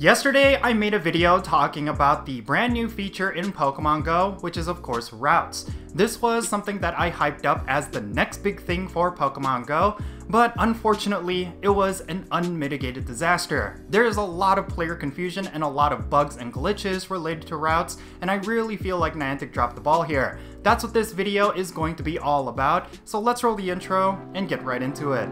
Yesterday, I made a video talking about the brand new feature in Pokémon Go, which is of course Routes. This was something that I hyped up as the next big thing for Pokémon Go, but unfortunately, it was an unmitigated disaster. There is a lot of player confusion and a lot of bugs and glitches related to Routes, and I really feel like Niantic dropped the ball here. That's what this video is going to be all about, so let's roll the intro and get right into it.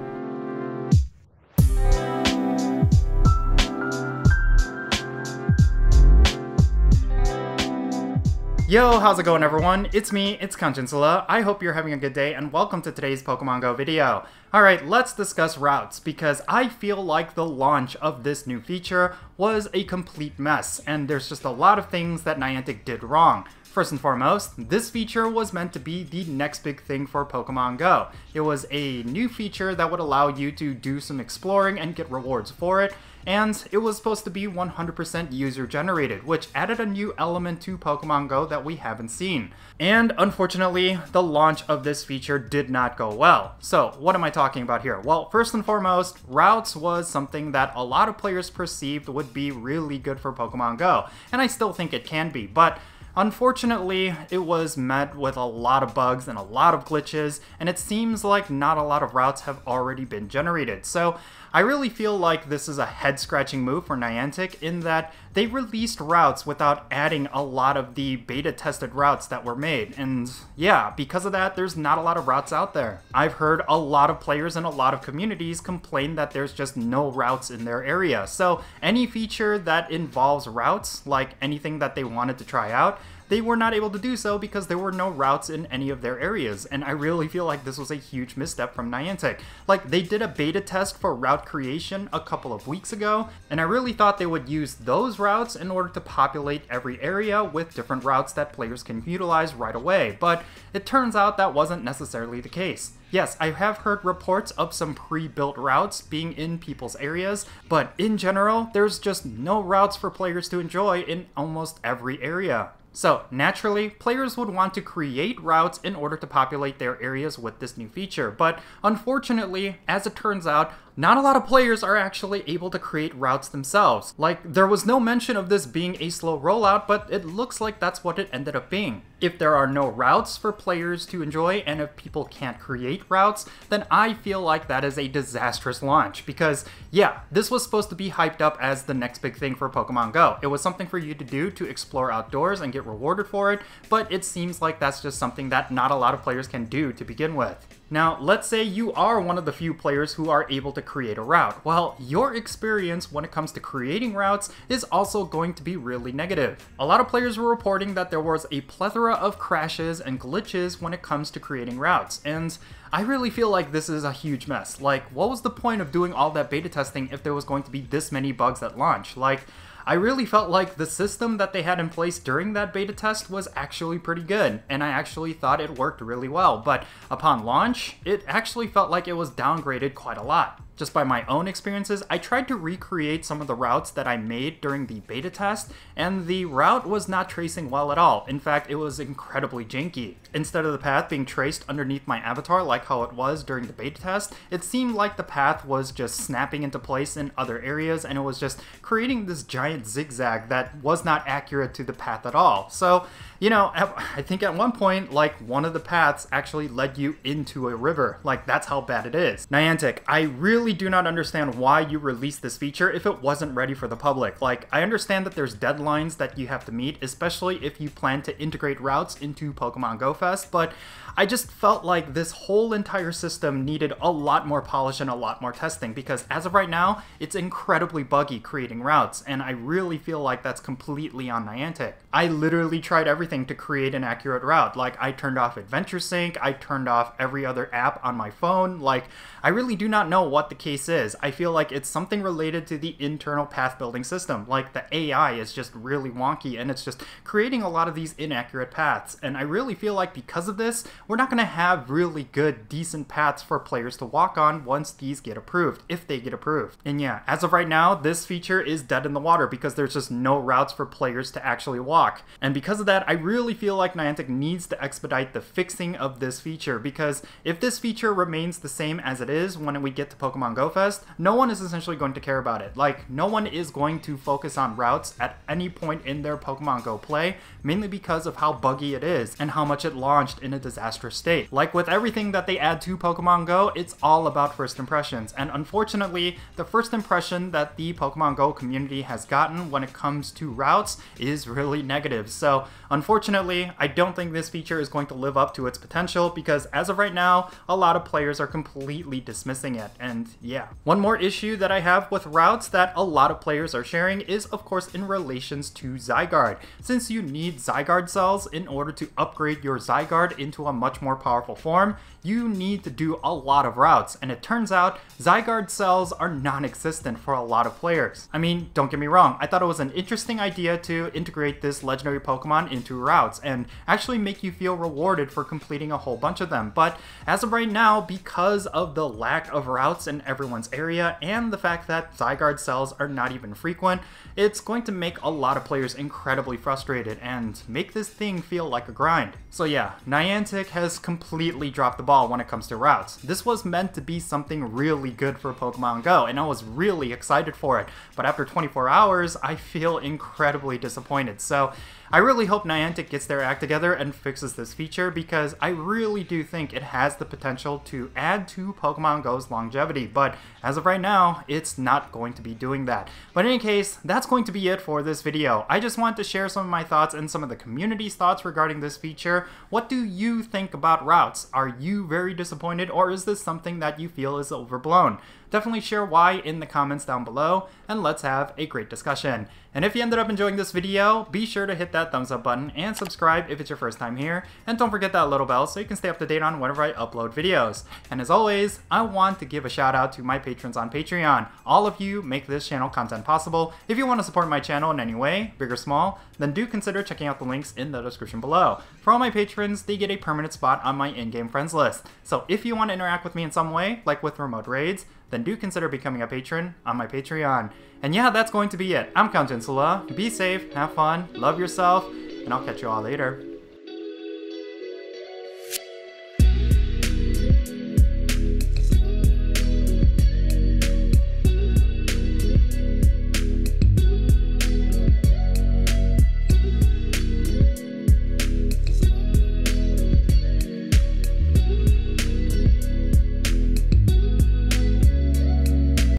Yo, how's it going everyone? It's me, it's Count Jinsula. I hope you're having a good day and welcome to today's Pokemon Go video. Alright, let's discuss Routes because I feel like the launch of this new feature was a complete mess and there's just a lot of things that Niantic did wrong. First and foremost, this feature was meant to be the next big thing for Pokemon Go. It was a new feature that would allow you to do some exploring and get rewards for it, and it was supposed to be 100% user-generated, which added a new element to Pokemon Go that we haven't seen. And unfortunately, the launch of this feature did not go well. So what am I talking about here? Well, first and foremost, Routes was something that a lot of players perceived would be really good for Pokemon Go, and I still think it can be, but unfortunately, it was met with a lot of bugs and a lot of glitches, and it seems like not a lot of routes have already been generated. So I really feel like this is a head-scratching move for Niantic in that they released routes without adding a lot of the beta-tested routes that were made. And yeah, because of that, there's not a lot of routes out there. I've heard a lot of players and a lot of communities complain that there's just no routes in their area. So any feature that involves routes, like anything that they wanted to try out, they were not able to do so because there were no routes in any of their areas, and I really feel like this was a huge misstep from Niantic. Like, they did a beta test for route creation a couple of weeks ago, and I really thought they would use those routes in order to populate every area with different routes that players can utilize right away, but it turns out that wasn't necessarily the case. Yes, I have heard reports of some pre-built routes being in people's areas, but in general, there's just no routes for players to enjoy in almost every area. So naturally, players would want to create routes in order to populate their areas with this new feature, but unfortunately, as it turns out, not a lot of players are actually able to create routes themselves. Like, there was no mention of this being a slow rollout, but it looks like that's what it ended up being. If there are no routes for players to enjoy, and if people can't create routes, then I feel like that is a disastrous launch, because yeah, this was supposed to be hyped up as the next big thing for Pokemon Go. It was something for you to do to explore outdoors and get rewarded for it, but it seems like that's just something that not a lot of players can do to begin with. Now, let's say you are one of the few players who are able to create a route. Well, your experience when it comes to creating routes is also going to be really negative. A lot of players were reporting that there was a plethora of crashes and glitches when it comes to creating routes, and I really feel like this is a huge mess. Like, what was the point of doing all that beta testing if there was going to be this many bugs at launch? Like, I really felt like the system that they had in place during that beta test was actually pretty good, and I actually thought it worked really well, but upon launch, it actually felt like it was downgraded quite a lot. Just by my own experiences, I tried to recreate some of the routes that I made during the beta test, and the route was not tracing well at all. In fact, it was incredibly janky. Instead of the path being traced underneath my avatar like how it was during the beta test, it seemed like the path was just snapping into place in other areas, and it was just creating this giant zigzag that was not accurate to the path at all. So, you know, I think at one point, like, one of the paths actually led you into a river. Like, that's how bad it is. Niantic, I really do not understand why you released this feature if it wasn't ready for the public. Like, I understand that there's deadlines that you have to meet, especially if you plan to integrate routes into Pokemon Go Fest, but I just felt like this whole entire system needed a lot more polish and a lot more testing, because as of right now, it's incredibly buggy creating routes, and I really feel like that's completely on Niantic. I literally tried everything to create an accurate route. Like, I turned off Adventure Sync, I turned off every other app on my phone. Like, I really do not know what the case is. I feel like it's something related to the internal path building system. Like, the AI is just really wonky and it's just creating a lot of these inaccurate paths, and I really feel like because of this, we're not going to have really good, decent paths for players to walk on once these get approved, if they get approved. And yeah, as of right now, this feature is dead in the water because there's just no routes for players to actually walk, and because of that, I really feel like Niantic needs to expedite the fixing of this feature, because if this feature remains the same as it is when we get to Pokemon Pokemon Go Fest, no one is essentially going to care about it. Like, no one is going to focus on routes at any point in their Pokemon Go play, mainly because of how buggy it is and how much it launched in a disastrous state. Like with everything that they add to Pokemon Go, it's all about first impressions, and unfortunately, the first impression that the Pokemon Go community has gotten when it comes to routes is really negative. So unfortunately, I don't think this feature is going to live up to its potential because as of right now, a lot of players are completely dismissing it, and yeah. One more issue that I have with routes that a lot of players are sharing is of course in relations to Zygarde, since you need Zygarde cells in order to upgrade your Zygarde into a much more powerful form. You need to do a lot of routes, and it turns out Zygarde cells are non-existent for a lot of players. I mean, don't get me wrong, I thought it was an interesting idea to integrate this legendary Pokemon into routes and actually make you feel rewarded for completing a whole bunch of them, but as of right now, because of the lack of routes in everyone's area and the fact that Zygarde cells are not even frequent, it's going to make a lot of players incredibly frustrated and make this thing feel like a grind. So yeah, Niantic has completely dropped the ball when it comes to routes. This was meant to be something really good for Pokemon Go, and I was really excited for it, but after 24 hours, I feel incredibly disappointed. So I really hope Niantic gets their act together and fixes this feature because I really do think it has the potential to add to Pokemon Go's longevity, but as of right now, it's not going to be doing that. But in any case, that's going to be it for this video. I just want to share some of my thoughts and some of the community's thoughts regarding this feature. What do you think about routes? Are you very disappointed, or is this something that you feel is overblown? Definitely share why in the comments down below, and let's have a great discussion. And if you ended up enjoying this video, be sure to hit that thumbs up button and subscribe if it's your first time here, and don't forget that little bell so you can stay up to date on whenever I upload videos. And as always, I want to give a shout out to my patrons on Patreon. All of you make this channel content possible. If you want to support my channel in any way, big or small, then do consider checking out the links in the description below. For all my patrons, they get a permanent spot on my in-game friends list, so if you want to interact with me in some way, like with remote raids, then do consider becoming a patron on my Patreon. And yeah, that's going to be it. I'm Count Jinsula. Be safe, have fun, love yourself, and I'll catch you all later.